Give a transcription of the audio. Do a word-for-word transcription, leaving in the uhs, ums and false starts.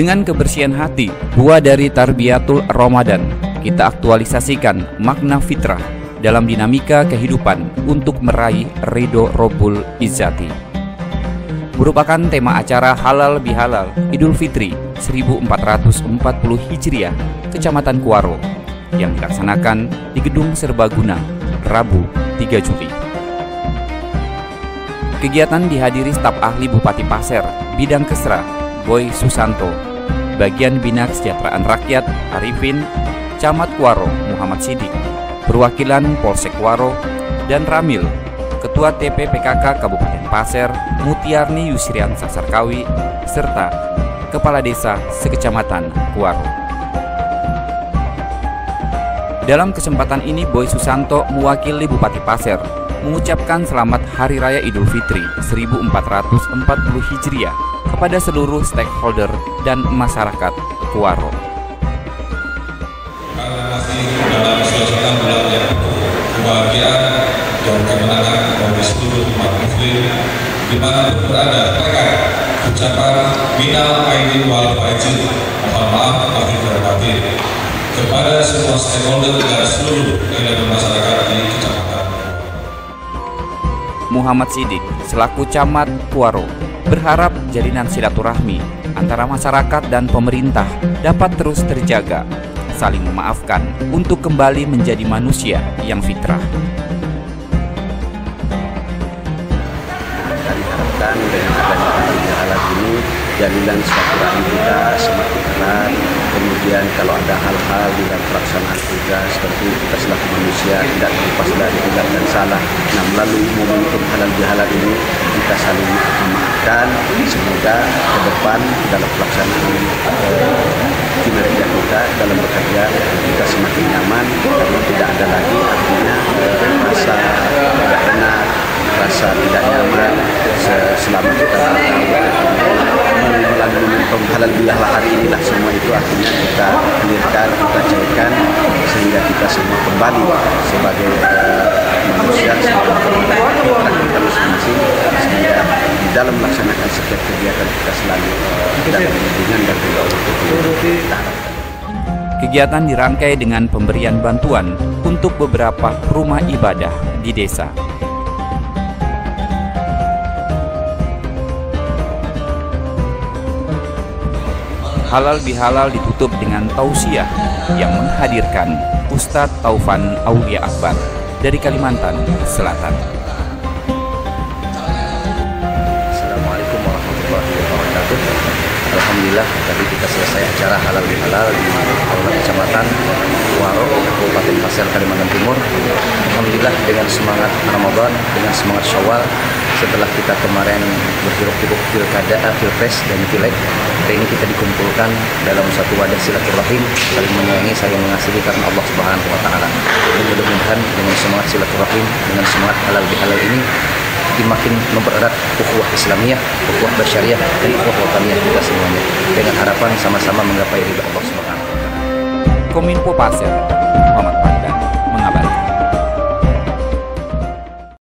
Dengan kebersihan hati, buah dari Tarbiyatul Ramadan, kita aktualisasikan makna fitrah dalam dinamika kehidupan untuk meraih ridho Rabbul Izzati. Merupakan tema acara Halal Bihalal Idul Fitri seribu empat ratus empat puluh Hijriah, Kecamatan Kuaro, yang dilaksanakan di Gedung Serbaguna, Rabu tiga Juli. Kegiatan dihadiri staf ahli Bupati Paser, Bidang Kesra, Boy Susanto, Bagian Bina Kesejahteraan Rakyat, Arifin, Camat Kuaro, Muhammad Sidik, perwakilan Polsek Kuaro, dan Ramil, Ketua T P P K K Kabupaten Paser, Mutiarni Yusriansasarkawi, serta Kepala Desa Sekecamatan Kuaro. Dalam kesempatan ini, Boy Susanto mewakili Bupati Paser mengucapkan selamat Hari Raya Idul Fitri seribu empat ratus empat puluh Hijriah kepada seluruh stakeholder dan masyarakat Kuaro. Karena masih dalam suasana bulan yang penuh kebahagiaan dan kemenangan bagi seluruh umat muslim di mana berada terkait ucapan minal aidin wal faizin, mohon maaf lahir dan batin, kepada semua stakeholder dan seluruh elemen masyarakat di Kecamatan Kuaro. Muhammad Sidik selaku Camat Kuaro berharap jalinan silaturahmi antara masyarakat dan pemerintah dapat terus terjaga, saling memaafkan untuk kembali menjadi manusia yang fitrah. Kita diharapkan dengan adanya alat ini jalinan silaturahmi kita semakin erat. Kemudian kalau ada hal-hal di dalam pelaksanaan tugas, tentu kita selaku manusia tidak lepas dari benar dan salah. Nah, melalui momentum halal bihalal ini kita saling memaafkan. Semoga ke depan dalam pelaksanaan kinerja kita dalam bekerja kita semakin nyaman karena tidak ada lagi artinya rasa tidak enak, rasa tidak nyaman selama kita halal bihalal hari inilah semua itu akhirnya kita clearkan, kita cairkan sehingga kita semua kembali sebagai manusia sebagai pemerintah kita masing-masing sehingga di dalam melaksanakan setiap kegiatan kita selalu dalam lindungan dan juga untuk kita. Kegiatan dirangkai dengan pemberian bantuan untuk beberapa rumah ibadah di desa. Halal Bihalal ditutup dengan tausiah yang menghadirkan Ustadz Taufan Awliya Akbar dari Kalimantan Selatan. Assalamualaikum warahmatullahi wabarakatuh. Alhamdulillah tadi kita selesai acara Halal Bihalal di Kecamatan Kuaro, Kabupaten Paser, Kalimantan Timur. Alhamdulillah dengan semangat Ramadan, dengan semangat Syawal. Setelah kita kemarin berpiruk-piruk pilkada, pilpres dan pileg, hari ini kita dikumpulkan dalam satu wadah silaturahim, saling menyayangi, saling mengasihi karena Allah Subhanahu Wa Taala. Mudah-mudahan dengan semangat silaturahim, dengan semangat halal bihalal ini, makin mempererat ukhuwah Islamiyah, ukhuwah bersyariah, dan ukhuwah wataniyah kita semuanya dengan harapan sama-sama menggapai ridha Allah Subhanahu Wa Taala. Kominfo Paser.